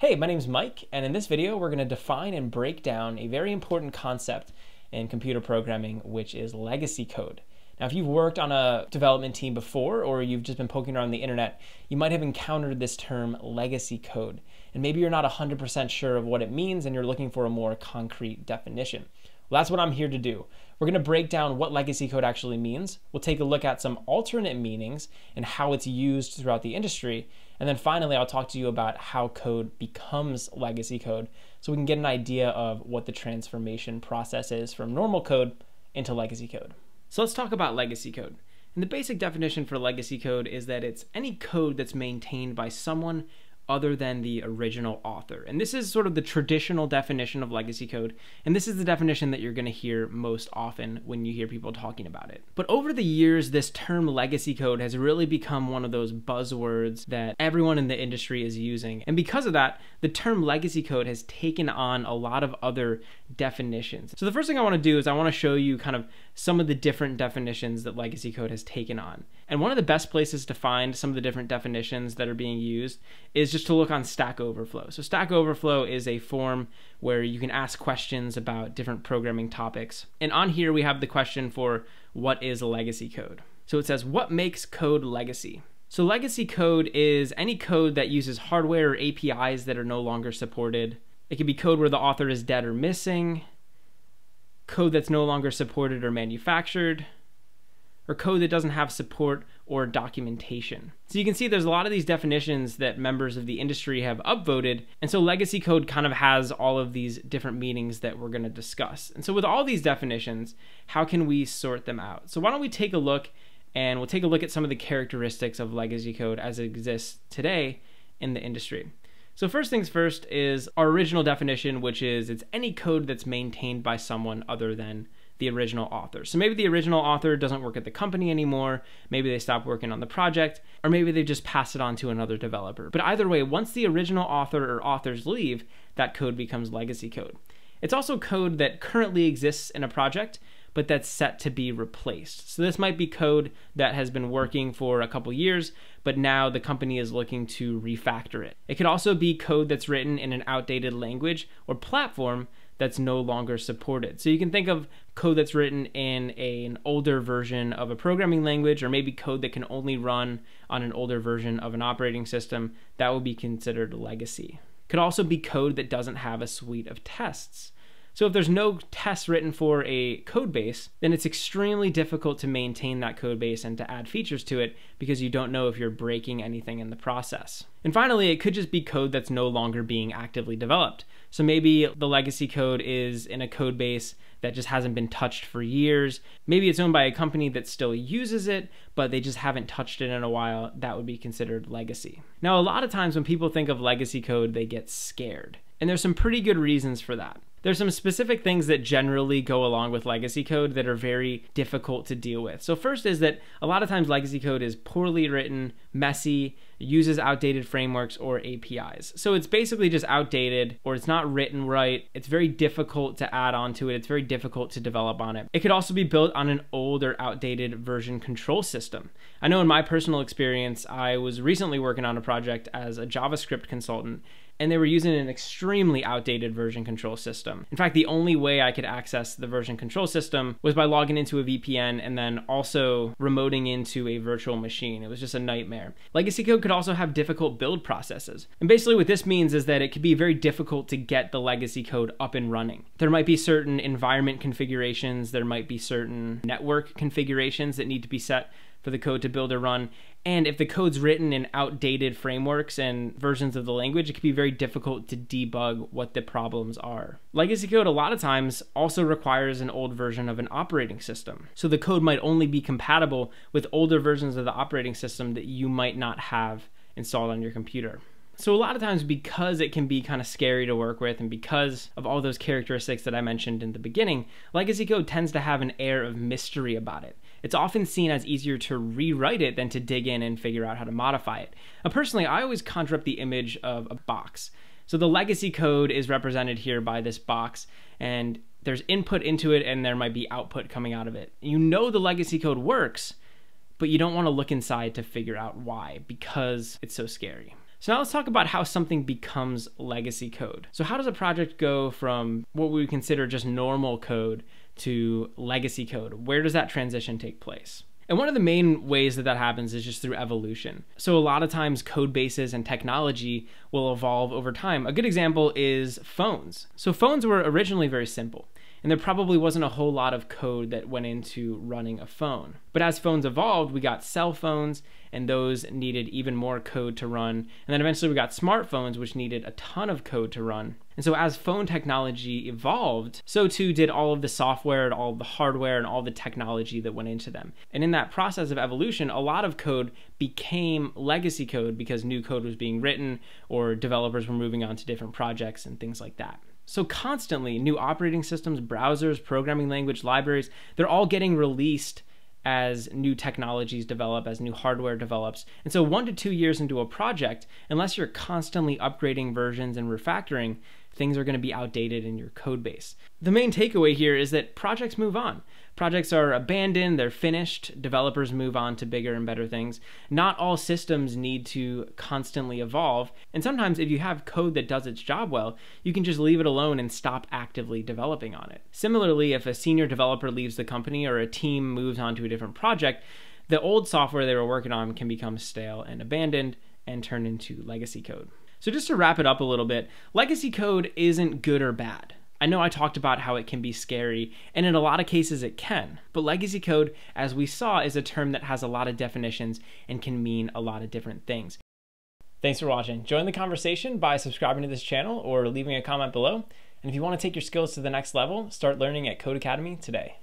Hey, my name's Mike, and in this video we're going to define and break down a very important concept in computer programming, which is legacy code. Now, if you've worked on a development team before, or you've just been poking around the internet, you might have encountered this term legacy code, and maybe you're not 100% sure of what it means and you're looking for a more concrete definition. Well, that's what I'm here to do. We're going to break down what legacy code actually means. We'll take a look at some alternate meanings and how it's used throughout the industry. And then finally, I'll talk to you about how code becomes legacy code so we can get an idea of what the transformation process is from normal code into legacy code. So let's talk about legacy code. And the basic definition for legacy code is that it's any code that's maintained by someone other than the original author. And this is sort of the traditional definition of legacy code. And this is the definition that you're going to hear most often when you hear people talking about it. But over the years, this term legacy code has really become one of those buzzwords that everyone in the industry is using. And because of that, the term legacy code has taken on a lot of other definitions. So the first thing I want to do is I want to show you kind of some of the different definitions that legacy code has taken on. And one of the best places to find some of the different definitions that are being used is just to look on Stack Overflow. So Stack Overflow is a forum where you can ask questions about different programming topics. And on here we have the question for what is legacy code? So it says, what makes code legacy? So legacy code is any code that uses hardware or APIs that are no longer supported. It could be code where the author is dead or missing, code that's no longer supported or manufactured, or code that doesn't have support or documentation. So you can see there's a lot of these definitions that members of the industry have upvoted, and so legacy code kind of has all of these different meanings that we're going to discuss. And so with all these definitions, how can we sort them out? So why don't we take a look, and we'll take a look at some of the characteristics of legacy code as it exists today in the industry. So first things first is our original definition, which is it's any code that's maintained by someone other than the original author. So maybe the original author doesn't work at the company anymore, maybe they stopped working on the project, or maybe they just pass it on to another developer. But either way, once the original author or authors leave, that code becomes legacy code. It's also code that currently exists in a project, but that's set to be replaced. So this might be code that has been working for a couple years, but now the company is looking to refactor it. It could also be code that's written in an outdated language or platform that's no longer supported. So you can think of code that's written in an older version of a programming language, or maybe code that can only run on an older version of an operating system. That would be considered legacy. Could also be code that doesn't have a suite of tests. So if there's no tests written for a code base, then it's extremely difficult to maintain that code base and to add features to it because you don't know if you're breaking anything in the process. And finally, it could just be code that's no longer being actively developed. So maybe the legacy code is in a code base that just hasn't been touched for years. Maybe it's owned by a company that still uses it, but they just haven't touched it in a while. That would be considered legacy. Now, a lot of times when people think of legacy code, they get scared. And there's some pretty good reasons for that. There's some specific things that generally go along with legacy code that are very difficult to deal with. So first is that a lot of times legacy code is poorly written, messy, uses outdated frameworks or APIs. So it's basically just outdated, or it's not written right. It's very difficult to add on to it. It's very difficult to develop on it. It could also be built on an old or outdated version control system. I know in my personal experience, I was recently working on a project as a JavaScript consultant, and they were using an extremely outdated version control system. In fact, the only way I could access the version control system was by logging into a VPN and then also remoting into a virtual machine. It was just a nightmare. Legacy code could also have difficult build processes. And basically what this means is that it could be very difficult to get the legacy code up and running. There might be certain environment configurations, there might be certain network configurations that need to be set for the code to build or run. And if the code's written in outdated frameworks and versions of the language, it can be very difficult to debug what the problems are. Legacy code a lot of times also requires an old version of an operating system. So the code might only be compatible with older versions of the operating system that you might not have installed on your computer. So a lot of times, because it can be kind of scary to work with and because of all those characteristics that I mentioned in the beginning, legacy code tends to have an air of mystery about it. It's often seen as easier to rewrite it than to dig in and figure out how to modify it. Now, personally, I always conjure up the image of a box. So the legacy code is represented here by this box, and there's input into it and there might be output coming out of it. You know the legacy code works, but you don't want to look inside to figure out why because it's so scary. So now let's talk about how something becomes legacy code. So how does a project go from what we would consider just normal code to legacy code? Where does that transition take place? And one of the main ways that happens is just through evolution. So a lot of times code bases and technology will evolve over time. A good example is phones. So phones were originally very simple, and there probably wasn't a whole lot of code that went into running a phone. But as phones evolved, we got cell phones, and those needed even more code to run. And then eventually we got smartphones, which needed a ton of code to run. And so as phone technology evolved, so too did all of the software and all of the hardware and all the technology that went into them. And in that process of evolution, a lot of code became legacy code because new code was being written or developers were moving on to different projects and things like that. So constantly, new operating systems, browsers, programming language, libraries, they're all getting released as new technologies develop, as new hardware develops. And so 1 to 2 years into a project, unless you're constantly upgrading versions and refactoring, things are going to be outdated in your code base. The main takeaway here is that projects move on. Projects are abandoned, they're finished, developers move on to bigger and better things. Not all systems need to constantly evolve, and sometimes if you have code that does its job well, you can just leave it alone and stop actively developing on it. Similarly, if a senior developer leaves the company or a team moves on to a different project, the old software they were working on can become stale and abandoned and turn into legacy code. So just to wrap it up a little bit, legacy code isn't good or bad. I know I talked about how it can be scary, and in a lot of cases it can, but legacy code, as we saw, is a term that has a lot of definitions and can mean a lot of different things. Thanks for watching. Join the conversation by subscribing to this channel or leaving a comment below. And if you want to take your skills to the next level, start learning at Codecademy today.